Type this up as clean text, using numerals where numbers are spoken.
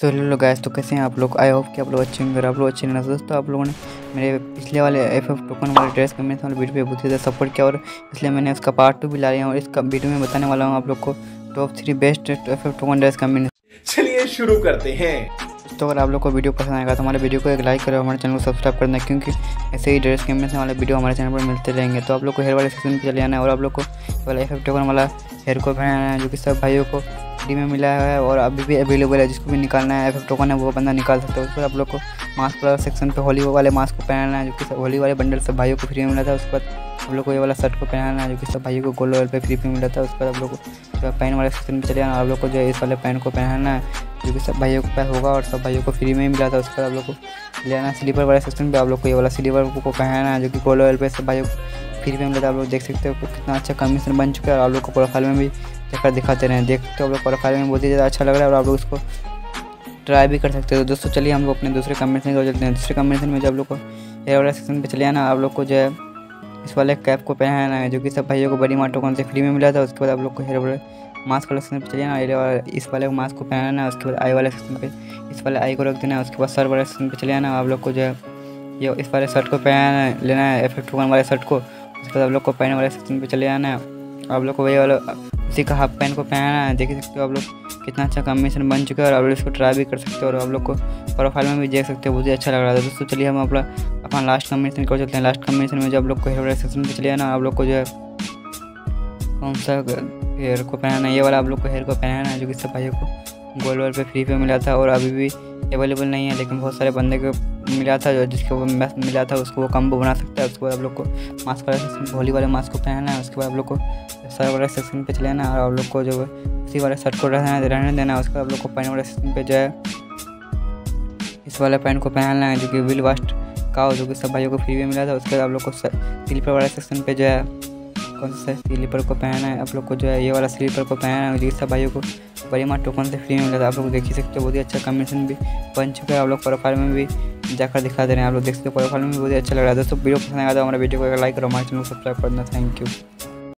So hello guys, तो कैसे हैं आप लोग। आई होप कि आप लोग अच्छे होंगे। आप लोग अच्छे नहीं ना दोस्तों, आप लोगों ने मेरे पिछले वाले एफएफ टोकन वाले ड्रेस में मेरे वीडियो पे बहुत ही ज़्यादा सपोर्ट किया और इसलिए मैंने उसका पार्ट 2 भी ला लिया और इसका वीडियो में बताने वाला हूँ आप लोग को top 3 best FF token dress combination. चलिए शुरू करते हैं। तो अगर आप लोग को वीडियो पसंद आएगा तो हमारे वीडियो को एक लाइक करें, हमारे चैनल को सब्सक्राइब करना, क्योंकि ऐसे ही ड्रेस कॉम्बिनेशन से हमारे वीडियो हमारे चैनल पर मिलते रहेंगे। तो आप लोग को हेयर वाले सेक्शन पे चले आना है और आप लोग को वाला एफएफ टोकन वाला हेयर को बनाना है जो कि सब भाइयों को फ्री में मिला है और अभी भी अवेलेबल है। जिसको भी निकालना है एफएफ टोकन है वो बंदा निकाल सकता है। उसके बाद आप लोग को मास्क वाला सेक्शन पर होली वाले मास्क को पहनाना है जो कि होली वाले बंडल सब भाइयों को फ्री में मिला था। उसके बाद आप लोग को ये वाला शर्ट को पहनाना है जो कि सब भाइयों को गोल्ड लेवल पे फ्री में मिला था। उसके बाद आप लोग को पैन वाले सेक्शन पे चले आना, आप लोग को जो इस वाले पैन को पहनाना है जो कि सब भाइयों के पास होगा और सब भाइयों को फ्री में ही मिला था। उसके बाद आप लोग को ले आना स्लीपर वाले सेक्शन पे, आप लोग को ये वाला स्लीपर को पहनाना है जो कि गोल्ड लेवल पे सब भाइयों को फ्री में मिला था। आप लोग देख सकते हो कितना अच्छा कमीशन बन चुका है और आप लोग को प्रोफाइल में भी चक्कर दिखाते रहे। देख सकते हो आप लोग प्रोफाइल में बहुत ही ज़्यादा अच्छा लग रहा है और आप लोग इसको ट्राई भी कर सकते हो दोस्तों। चलिए हम लोग अपने दूसरे कॉम्बिनेशन को चलते हैं। दूसरे कॉम्बिनेशन में जो आप लोग को हेयर वाला सेक्शन पर चले आना, आप लोग को जो है इस वाले कैप को पहनाना है जो कि सब भाइयों को बड़ी माँ टोकन से फ्री में मिला था। उसके बाद आप लोग को हेयर वाले मास्क कलेक्शन पर चलिए ना, ये वाला इस वाले मास्क को पहनाना है। उसके बाद आई वाले सेक्शन पे इस वाले आई को रख देना है। उसके बाद सर वाले सेक्शन पे चले आना, आप लोग को जो है ये इस वाले शर्ट को पहनाना लेना है एफएफ टोकन वाले शर्ट को। उसके बाद आप लोग को पैन वाले सेक्शन पे चले आना है, आप लोग को वही वाला उसी का हाफ पैन को पहनाना है। देख सकते हो आप लोग कितना अच्छा कॉम्बिनेशन बन चुका है और आप लोग इसको ट्राई भी कर सकते हो और आप लोग को प्रोफाइल में भी देख सकते हो, बहुत ही अच्छा लग रहा था दोस्तों। चलिए हम अपना लास्ट कॉम्बिनेशन को चलते हैं। लास्ट कॉम्बिनेशन में जो आप लोग को हेयर वाले सेक्शन पर चले आना, आप लोग को जो है कौन सा हेयर को पहनाना, ये वाला आप लोग को हेयर को पहनाना है जो कि सब भाइयों को गोल्ड लेवल पे फ्री पे मिला था और अभी भी अवेलेबल नहीं है, लेकिन बहुत सारे बंदे को मिला था जो जिसको वो मिला था उसको वो कम्बो बना सकता है। उसके बाद आप लोग को मास्क वाला सेक्शन होली वाले मास्क को पहनना है। उसके बाद आप लोग को सर वाले सेक्शन पे चले ना और आप लोग को जो उसी वाले शर्ट को रहने देना है। उसके बाद आप लोग को पैन वाले सेक्शन पर जो है इस वाला पैन को पहनना है जो कि विल वास्ट का जो कि सब भाइयों को फ्री पे मिला था। उसके बाद आप लोग को स्लीपर वाले सेक्शन पर जो है कौन सा स्लीपर को पहना है, आप लोग को जो है ये वाला स्लीपर को पहना है जो सब भाइयों को बड़ी माँ टोकन से फ्री में मिला था। आप लोग देख ही सकते हो बहुत ही अच्छा कमीशन भी बन चुका है, आप लोग प्रोफाइल में भी जाकर दिखा दे रहे हैं। आप लोग देख सकते हो प्रोफाइल में भी बहुत ही अच्छा लग रहा है दोस्तों। वीडियो पसंद आया तो हमारे वीडियो को लाइक करो, हमारे चैनल को सब्सक्राइब करना। Thank you.